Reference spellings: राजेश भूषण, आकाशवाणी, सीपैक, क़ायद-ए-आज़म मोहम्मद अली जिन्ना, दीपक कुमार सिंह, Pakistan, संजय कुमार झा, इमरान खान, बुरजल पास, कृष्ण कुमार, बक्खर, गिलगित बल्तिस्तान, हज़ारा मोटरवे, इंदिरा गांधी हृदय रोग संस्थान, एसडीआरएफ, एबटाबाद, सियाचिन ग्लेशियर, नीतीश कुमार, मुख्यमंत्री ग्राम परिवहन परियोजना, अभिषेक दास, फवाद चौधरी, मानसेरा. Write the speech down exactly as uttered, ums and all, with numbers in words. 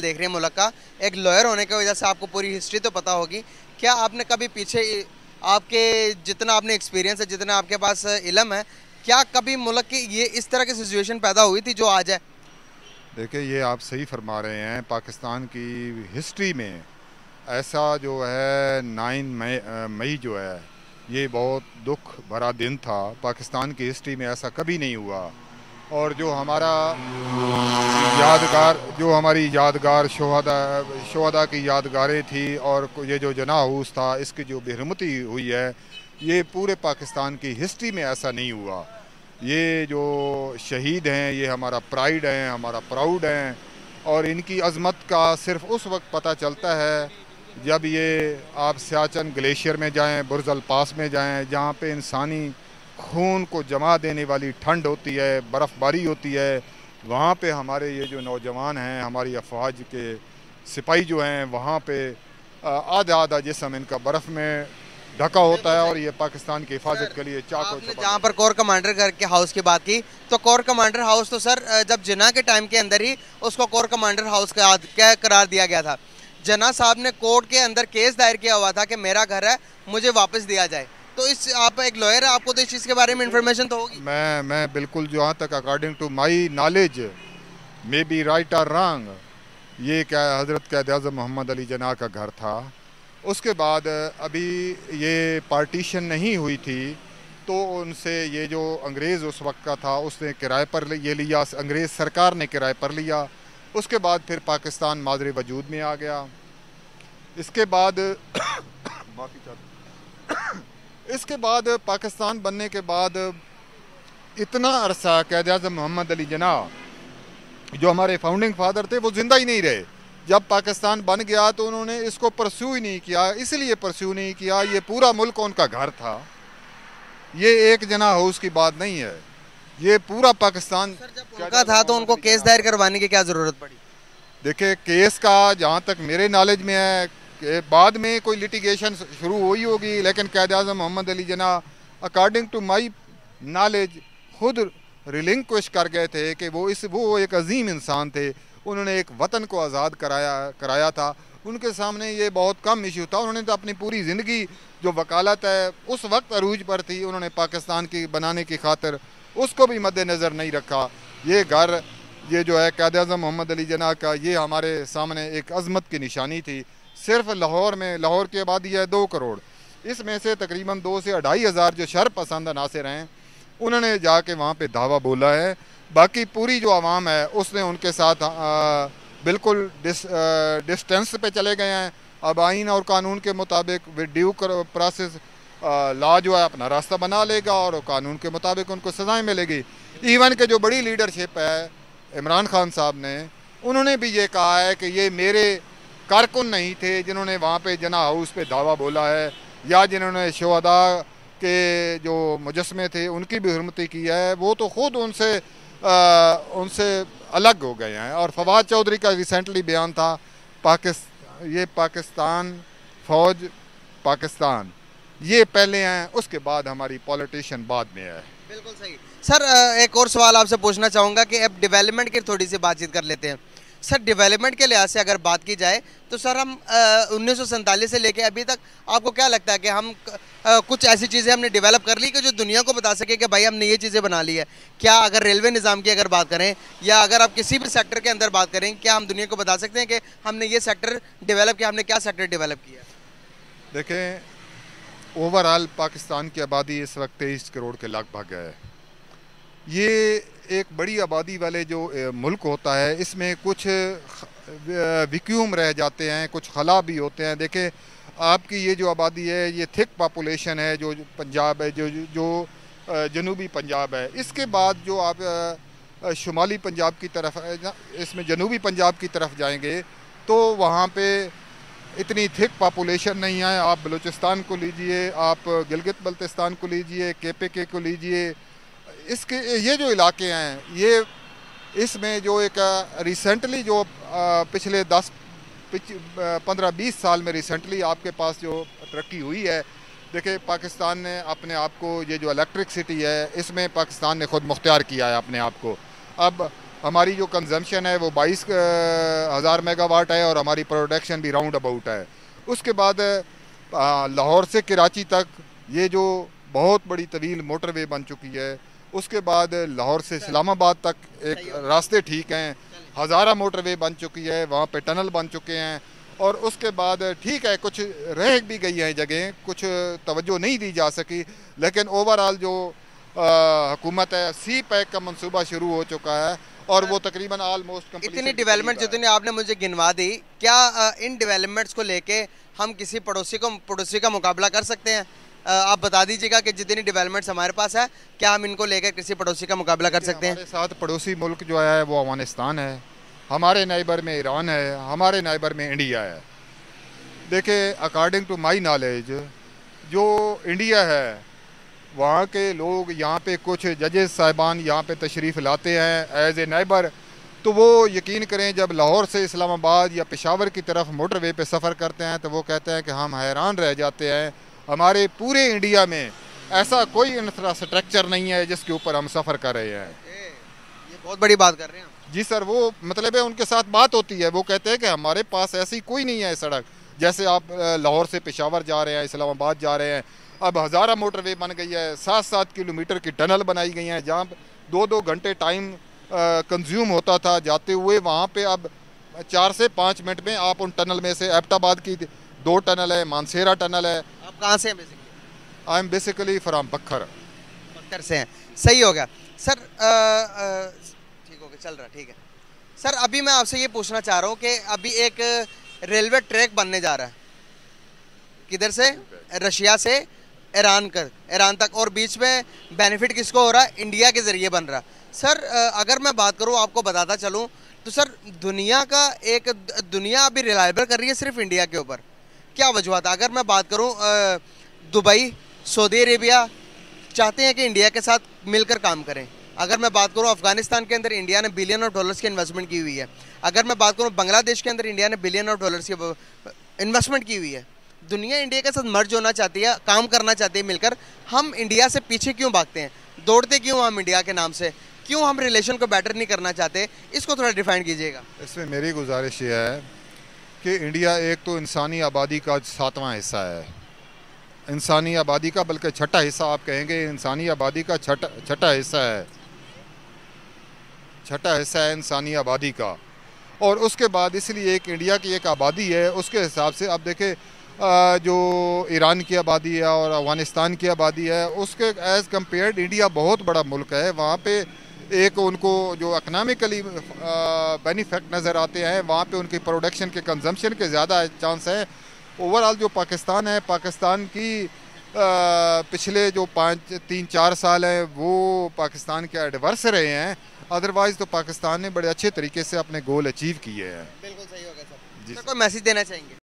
देख रहे हैं मुल्क का, एक लॉयर होने की वजह से आपको पूरी हिस्ट्री तो पता होगी। क्या आपने कभी पीछे, आपके जितना आपने एक्सपीरियंस है, जितना आपके पास इलम है, क्या कभी मुल्क की ये इस तरह की सिचुएशन पैदा हुई थी जो आज है? देखिए, ये आप सही फरमा रहे हैं, पाकिस्तान की हिस्ट्री में ऐसा जो है नाइन मई मई जो है ये बहुत दुख भरा दिन था। पाकिस्तान की हिस्ट्री में ऐसा कभी नहीं हुआ। और जो हमारा यादगार, जो हमारी यादगार शोहदा शोहदा की यादगारें थी, और ये जो जनाहूस था, इसकी जो बेहरमती हुई है, ये पूरे पाकिस्तान की हिस्ट्री में ऐसा नहीं हुआ। ये जो शहीद हैं, ये हमारा प्राइड हैं, हमारा प्राउड हैं, और इनकी अज़मत का सिर्फ़ उस वक्त पता चलता है जब ये आप सियाचिन ग्लेशियर में जाएं, बुरजल पास में जाएं, जहाँ पे इंसानी खून को जमा देने वाली ठंड होती है, बर्फ़बारी होती है। वहाँ पे हमारे ये जो नौजवान हैं, हमारी अफवाज के सिपाही जो हैं, वहाँ पे आधा आधा जिस्म इनका बर्फ़ में ढका होता है, और ये पाकिस्तान की हिफाजत के लिए चाकू चौबंद। जहाँ पर कोर कमांडर करके हाउस की बात की, तो कोर कमांडर हाउस तो सर जब जिन्ना के टाइम के अंदर ही उसको कोर कमांडर हाउस का करार दिया गया था। जिन्ना साहब ने कोर्ट के अंदर केस दायर किया हुआ था कि मेरा घर है, मुझे वापस दिया जाए। तो इस, आप एक लॉयर है, आपको तो इस चीज़ के बारे में इंफॉर्मेशन तो होगी। मैं मैं बिल्कुल, जहाँ तक according to my knowledge, may be right और रॉन्ग, ये क्या हज़रत क़ायद-ए-आज़म मोहम्मद अली जिन्ना का घर था। उसके बाद अभी ये पार्टीशन नहीं हुई थी, तो उनसे ये जो अंग्रेज़ उस वक्त का था, उसने किराए पर ये लिया, अंग्रेज़ सरकार ने किराए पर लिया। उसके बाद फिर पाकिस्तान मादरे वजूद में आ गया। इसके बाद माफ़ी चाहता इसके बाद पाकिस्तान बनने के बाद इतना अरसा क़ायद-ए-आज़म मोहम्मद अली जिन्ना जो हमारे फाउंडिंग फादर थे, वो ज़िंदा ही नहीं रहे। जब पाकिस्तान बन गया तो उन्होंने इसको परस्यू ही नहीं किया। इसलिए परस्यू नहीं किया, ये पूरा मुल्क उनका घर था। ये एक जना हाउस की बात नहीं है, ये पूरा पाकिस्तान उनका था। तो उनको केस दायर करवाने की क्या ज़रूरत पड़ी? देखिए, केस का जहाँ तक मेरे नॉलेज में है, बाद में कोई लिटिगेशन शुरू हुई होगी, लेकिन क़ायद-ए-आज़म मोहम्मद अली जिन्ना according to my knowledge खुद रिलिंक्विश कर गए थे कि वो इस वो एक अजीम इंसान थे। उन्होंने एक वतन को आज़ाद कराया कराया था। उनके सामने ये बहुत कम इशू था। उन्होंने तो अपनी पूरी ज़िंदगी जो वकालत है उस वक्त अरूज पर थी, उन्होंने पाकिस्तान की बनाने की खातिर उसको भी मद्देनज़र नहीं रखा। ये घर, ये जो है क़ायद-ए-आज़म मोहम्मद अली जिन्ना का, ये हमारे सामने एक अज़मत की निशानी थी। सिर्फ लाहौर में, लाहौर की आबादी है दो करोड़, इसमें से तकरीबन दो से अढ़ाई हज़ार जो शर पसंद अनासर हैं, उन्होंने जाके वहाँ पे धावा बोला है। बाकी पूरी जो आवाम है उसने उनके साथ आ, बिल्कुल डिस, आ, डिस्टेंस पे चले गए हैं। अब आइन और कानून के मुताबिक विद ड्यू प्रोसेस लॉ जो है अपना रास्ता बना लेगा, और कानून के मुताबिक उनको सज़ाएँ मिलेगी। इवन के जो बड़ी लीडरशिप है, इमरान खान साहब ने, उन्होंने भी ये कहा है कि ये मेरे कारकुन नहीं थे जिन्होंने वहाँ पे जना हाउस पे दावा बोला है, या जिन्होंने शोहदा के जो मुजस्मे थे उनकी भी हुर्मती की है। वो तो ख़ुद उनसे आ, उनसे अलग हो गए हैं। और फवाद चौधरी का रिसेंटली बयान था, पाकिस्तान ये पाकिस्तान फ़ौज पाकिस्तान ये पहले हैं, उसके बाद हमारी पॉलिटिशियन बाद में है। बिल्कुल सही। सर, एक और सवाल आपसे पूछना चाहूँगा कि अब डेवलपमेंट की थोड़ी सी बातचीत कर लेते हैं। सर, डेवलपमेंट के लिहाज से अगर बात की जाए तो सर, हम उन्नीस सौ सैंतालीस से लेके अभी तक, आपको क्या लगता है कि हम आ, कुछ ऐसी चीज़ें हमने डेवलप कर ली कि जो दुनिया को बता सके कि भाई हमने ये चीज़ें बना ली है? क्या अगर रेलवे निज़ाम की अगर बात करें, या अगर आप किसी भी सेक्टर के अंदर बात करें, क्या हम दुनिया को बता सकते हैं कि हमने ये सेक्टर डेवलप किया, हमने क्या सेक्टर डेवलप किया? देखें, ओवरऑल पाकिस्तान की आबादी इस वक्त तेईस करोड़ के लगभग है। ये एक बड़ी आबादी वाले जो मुल्क होता है, इसमें कुछ वैक्यूम रह जाते हैं, कुछ खला भी होते हैं। देखें, आपकी ये जो आबादी है, ये थिक पॉपुलेशन है, जो पंजाब है, जो जो जनूबी पंजाब है। इसके बाद जो आप शुमाली पंजाब की तरफ, इसमें जनूबी पंजाब की तरफ जाएंगे तो वहाँ पे इतनी थिक पॉपुलेशन नहीं है। आप बलूचिस्तान को लीजिए, आप गिलगित बल्तिस्तान को लीजिए, के पी के को लीजिए, इसके ये जो इलाके हैं, ये इसमें जो एक रिसेंटली जो पिछले दस पंद्रह बीस साल में रिसेंटली आपके पास जो तरक्की हुई है। देखिए, पाकिस्तान ने अपने आप को, ये जो इलेक्ट्रिक सिटी है, इसमें पाकिस्तान ने ख़ुद मुख्तियार किया है अपने आप को। अब हमारी जो कंजम्पशन है वो बाईस हज़ार मेगावाट है और हमारी प्रोडक्शन भी राउंड अबाउट है। उसके बाद लाहौर से कराची तक ये जो बहुत बड़ी तवील मोटरवे बन चुकी है, उसके बाद लाहौर से इस्लामाबाद तक एक रास्ते ठीक हैं, हज़ारा मोटरवे बन चुकी है, वहाँ पे टनल बन चुके हैं। और उसके बाद ठीक है कुछ रह भी गई हैं जगहें, कुछ तवज्जो नहीं दी जा सकी, लेकिन ओवरऑल जो हुकूमत है सीपैक का मनसूबा शुरू हो चुका है और वो तकरीबन आलमोस्ट इतनी डेवलपमेंट जितनी आपने मुझे गिनवा दी, क्या इन डेवलपमेंट्स को लेके हम किसी पड़ोसी को पड़ोसी का मुकाबला कर सकते हैं? आप बता दीजिएगा कि जितनी डेवलपमेंट्स हमारे पास है क्या हम इनको लेकर किसी पड़ोसी का मुकाबला कर सकते हैं? साथ पड़ोसी मुल्क जो है वो अफगानिस्तान है, हमारे नाइबर में ईरान है, हमारे नाइबर में इंडिया है। देखे अकॉर्डिंग टू माई नॉलेज जो इंडिया है वहाँ के लोग यहाँ पे कुछ जजेस साहिबान यहाँ पे तशरीफ़ लाते हैं एज ए नाइबर, तो वो यकीन करें जब लाहौर से इस्लामाबाद या पेशावर की तरफ मोटरवे पे सफ़र करते हैं तो वो कहते हैं कि हम हैरान रह जाते हैं, हमारे पूरे इंडिया में ऐसा कोई इंफ्रास्ट्रक्चर नहीं है जिसके ऊपर हम सफ़र कर रहे हैं। ये बहुत बड़ी बात कर रहे हैं जी सर, वो मतलब है उनके साथ बात होती है, वो कहते हैं कि हमारे पास ऐसी कोई नहीं है सड़क। जैसे आप लाहौर से पेशावर जा रहे हैं, इस्लामाबाद जा रहे हैं, अब हज़ारा मोटरवे बन गई है, सात सात किलोमीटर की टनल बनाई गई हैं जहाँ दो दो घंटे टाइम कंज्यूम होता था जाते हुए, वहाँ पे अब चार से पाँच मिनट में आप उन टनल में से, एबटाबाद की दो टनल है, मानसेरा टनल है। आप कहाँ से हैं basically? I am basically from बक्खर। बक्खर से हैं, सही हो गया सर, ठीक हो गया, चल रहा ठीक है सर। अभी मैं आपसे ये पूछना चाह रहा हूँ कि अभी एक रेलवे ट्रैक बनने जा रहा है किधर से, रशिया से ईरान कर ईरान तक, और बीच में बेनिफिट किसको हो रहा है? इंडिया के ज़रिए बन रहा। सर अगर मैं बात करूं, आपको बताता चलूं तो सर दुनिया का एक दुनिया अभी रिलायबल कर रही है सिर्फ इंडिया के ऊपर, क्या वजूहत है? अगर मैं बात करूं दुबई, सऊदी अरेबिया चाहते हैं कि इंडिया के साथ मिलकर काम करें। अगर मैं बात करूं अफगानिस्तान के अंदर इंडिया ने बिलियन ऑफ डॉलर्स की इन्वेस्टमेंट की हुई है। अगर मैं बात करूँ बांग्लादेश के अंदर इंडिया ने बिलियन ऑफ डॉलर्स की इन्वेस्टमेंट की हुई है। दुनिया इंडिया के साथ मर्ज होना चाहती है, काम करना चाहती है मिलकर। हम इंडिया से पीछे क्यों भागते हैं, दौड़ते क्यों हम इंडिया के नाम से, क्यों हम रिलेशन को बेटर नहीं करना चाहते? इसको थोड़ा डिफाइन कीजिएगा। इसमें मेरी गुजारिश ये है कि इंडिया एक तो इंसानी आबादी का सातवां हिस्सा है, इंसानी आबादी का बल्कि छठा हिस्सा आप कहेंगे, इंसानी आबादी का छठा छठा हिस्सा है, छठा हिस्सा है इंसानी आबादी का। और उसके बाद इसलिए एक इंडिया की एक आबादी है, उसके हिसाब से आप देखें जो ईरान की आबादी है और अफगानिस्तान की आबादी है, उसके एज़ कम्पेयर्ड इंडिया बहुत बड़ा मुल्क है। वहाँ पे एक उनको जो इकनॉमिकली बेनिफिट नज़र आते हैं, वहाँ पे उनकी प्रोडक्शन के कंजम्पशन के ज़्यादा चांस हैं। ओवरऑल जो पाकिस्तान है, पाकिस्तान की आ, पिछले जो पाँच तीन चार साल हैं वो पाकिस्तान के एडवर्स रहे हैं, अदरवाइज़ तो पाकिस्तान ने बड़े अच्छे तरीके से अपने गोल अचीव किए हैं। बिल्कुल सही होगा सर। जी, कोई मैसेज देना चाहेंगे?